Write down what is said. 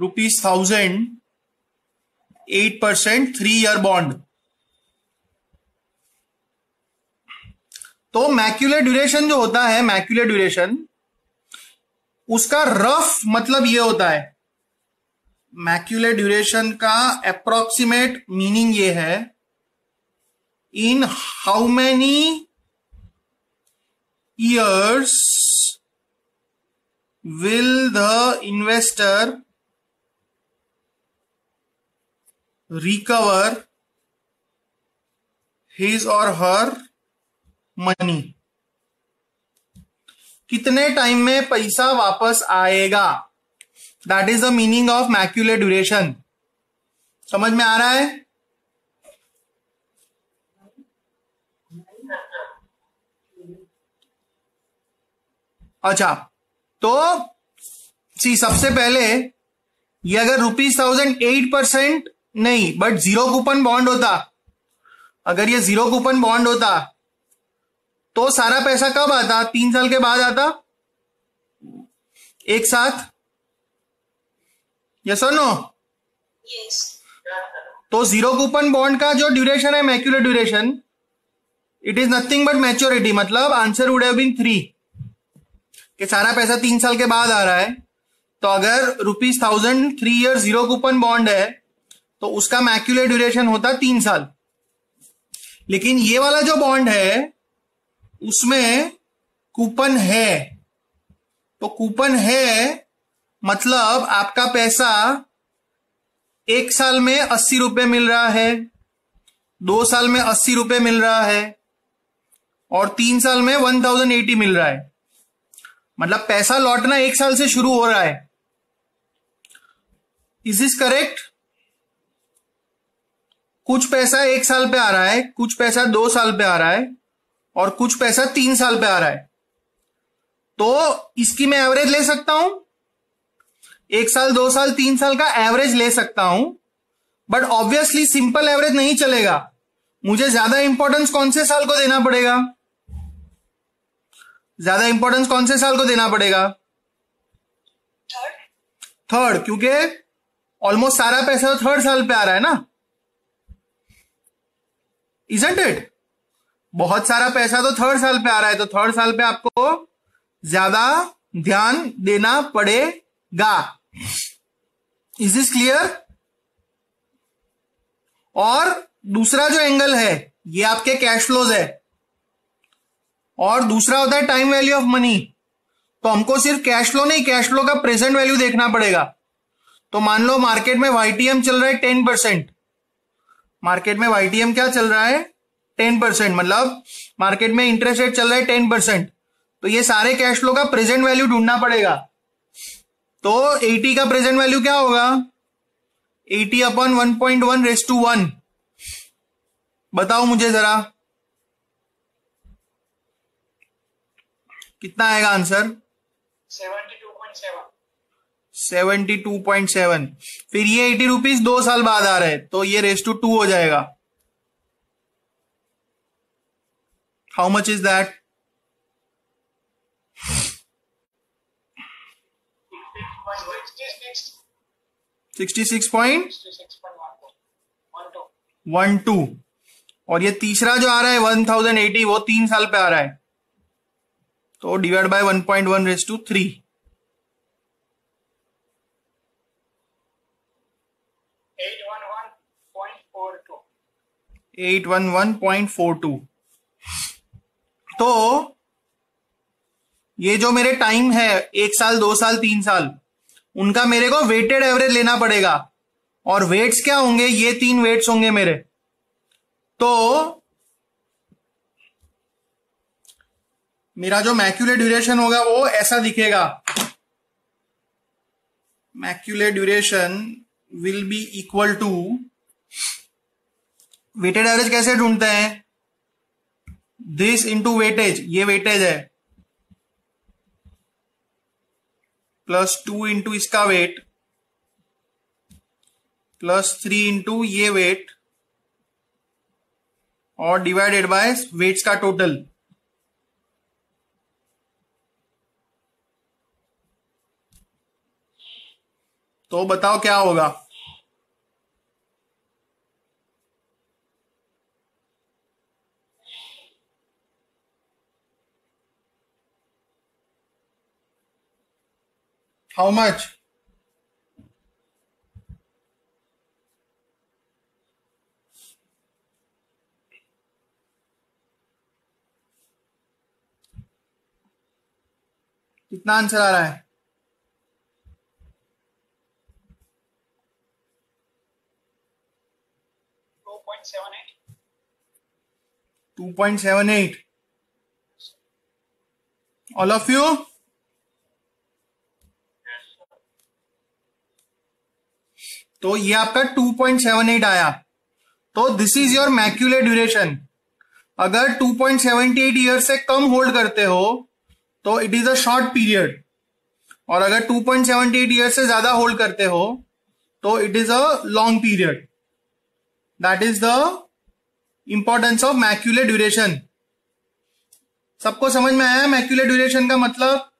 ₹1,000, 8% 3-year bond. तो Macaulay duration जो होता है, मैक्यूले ड्यूरेशन, उसका रफ मतलब ये होता है, मैक्यूले ड्यूरेशन का अप्रोक्सीमेट मीनिंग ये है, in how many years will the investor recover his or her money? कितने टाइम में पैसा वापस आएगा? That is the meaning of Macaulay duration. समझ में आ रहा है? अच्छा, तो सबसे पहले ये अगर ₹1,000 8% नहीं बट जीरो कूपन बॉन्ड होता, अगर ये जीरो कूपन बॉन्ड होता तो सारा पैसा कब आता? 3 साल के बाद आता एक साथ। यस और नो? यस। तो जीरो कूपन बॉन्ड का जो ड्यूरेशन है Macaulay duration, it is nothing but maturity, मतलब आंसर वुड हैव बीन 3, कि सारा पैसा 3 साल के बाद आ रहा है। तो अगर ₹1,000 3 ईयर जीरो कूपन बॉन्ड है तो उसका मैक्यूले ड्यूरेशन होता 3 साल, लेकिन ये वाला जो बॉन्ड है उसमें कूपन है, तो कूपन है मतलब आपका पैसा 1 साल में ₹80 मिल रहा है, 2 साल में ₹80 मिल रहा है और 3 साल में 1,080 मिल रहा है। मतलब पैसा लौटना 1 साल से शुरू हो रहा है। Is this correct? कुछ पैसा 1 साल पे आ रहा है, कुछ पैसा 2 साल पे आ रहा है और कुछ पैसा 3 साल पे आ रहा है। तो इसकी मैं एवरेज ले सकता हूं, 1 साल 2 साल 3 साल का एवरेज ले सकता हूं, बट ऑब्वियसली सिंपल एवरेज नहीं चलेगा, मुझे ज्यादा इंपॉर्टेंस कौन से साल को देना पड़ेगा? ज्यादा इंपॉर्टेंस कौन से साल को देना पड़ेगा? थर्ड, क्योंकि ऑलमोस्ट सारा पैसा तो 3rd साल पे आ रहा है ना, इजंट इट? बहुत सारा पैसा तो 3rd साल पे आ रहा है, तो 3rd साल पे आपको ज्यादा ध्यान देना पड़ेगा। Is this clear? और दूसरा जो एंगल है ये आपके कैश फ्लोज है और दूसरा होता है टाइम वैल्यू ऑफ मनी। तो हमको सिर्फ कैश फ्लो नहीं, कैश फ्लो का प्रेजेंट वैल्यू देखना पड़ेगा। तो मान लो मार्केट में YTM चल रहा है 10%, मार्केट में YTM क्या चल रहा है? 10%, मतलब मार्केट में इंटरेस्ट रेट चल रहा है 10%। तो ये सारे कैश फ्लो का प्रेजेंट वैल्यू ढूंढना पड़ेगा। तो 80 का प्रेजेंट वैल्यू क्या होगा? 80/1.1 बताओ मुझे जरा, कितना आएगा आंसर? 72.7। फिर ये ₹80 2 साल बाद आ रहे, तो ये रेस टू 2 हो जाएगा। How much is that? 66.12। और ये तीसरा जो आ रहा है 1,080, वो 3 साल पे आ रहा है, तो divide by 1.1 raise to 3। Eight one one point four two. तो ये जो मेरे टाइम है 1 साल 2 साल 3 साल, उनका मेरे को वेटेड एवरेज लेना पड़ेगा। और वेट्स क्या होंगे? ये 3 वेट्स होंगे मेरे। तो मेरा जो मैक्यूले ड्यूरेशन होगा वो ऐसा दिखेगा, Macaulay duration will be equal to, weighted average कैसे ढूंढते हैं? दिस इंटू वेटेज, ये वेटेज है, +2 इंटू इसका वेट, +3 इंटू ये वेट और डिवाइडेड बाय वेट्स का टोटल। तो बताओ क्या होगा। How much? कितना आंसर आ रहा है? $2.78. All of you? तो ये आपका 2.78 आया। तो this is your Macaulay duration. अगर 2.78 ईयर से कम होल्ड करते हो तो it is a short period, और अगर 2.78 ईयर से ज्यादा होल्ड करते हो तो it is a long period. That is the importance of Macaulay duration. सबको समझ में आया मैक्यूले ड्यूरेशन का मतलब?